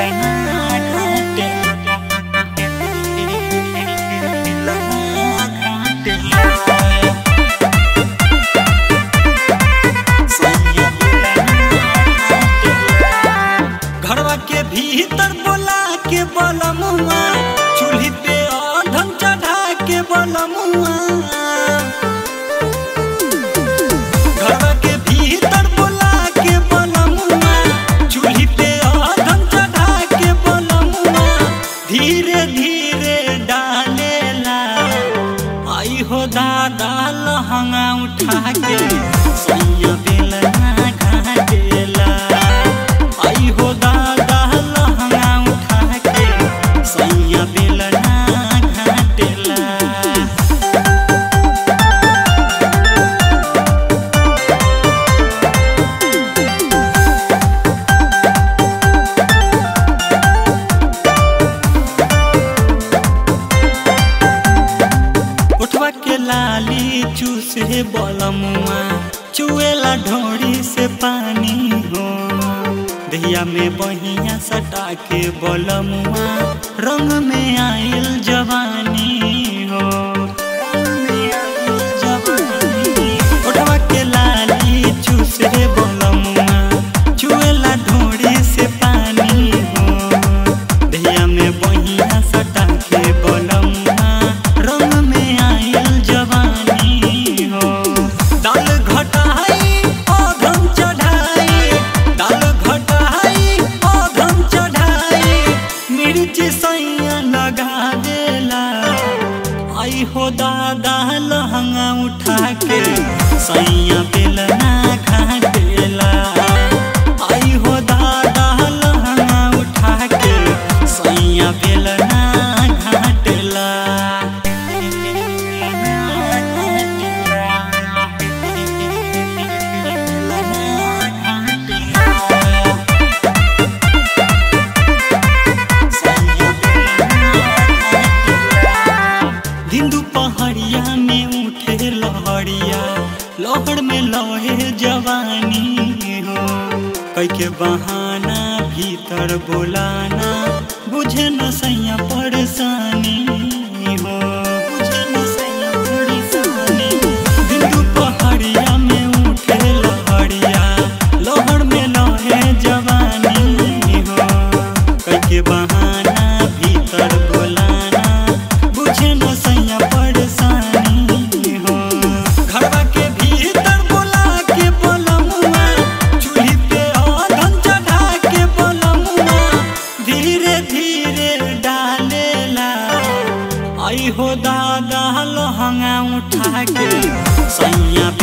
घरवा के भीतर बोला के बोला मुआ, चूल्ही पे औंधन चढ़ा के बोला मुआ। दादा लहंगा उठा के सैया बेलना घाटेला, आई हो दादा लहंगा उठा के सैया बेलना घाटेला। लाली चूसे बलमुआ, चुएला ढोरी से पानी हो दहिया में बहिया सटा के बलमुआ, रंग में आइल जवानी हो जवानी। उठवा के लाली चूसे बलमुआ, चुएला ढोरी से पानी हो दहिया में बहिया सटा के बलमुआ, रंग में आइल आई हो दादा लहंगा उठा के सैया बेलना घाटेला, आई हो दादा लहंगा उठा के सैया बेलना घाटेला। पहड़िया में उठे लहड़िया, लहड़ में लहे जवानी हो कई के बहाना भीतर बोलाना, बुझे न सैया परेशानी हो बुझे न सैया परेशानी। बिंदु पहड़िया में उठे लहड़िया, लहड़ में लहे जवानी हो कई के बहाना भीतर बोलाना, बुझे न सैया आई हो दादा लहंगा उठा के सैया।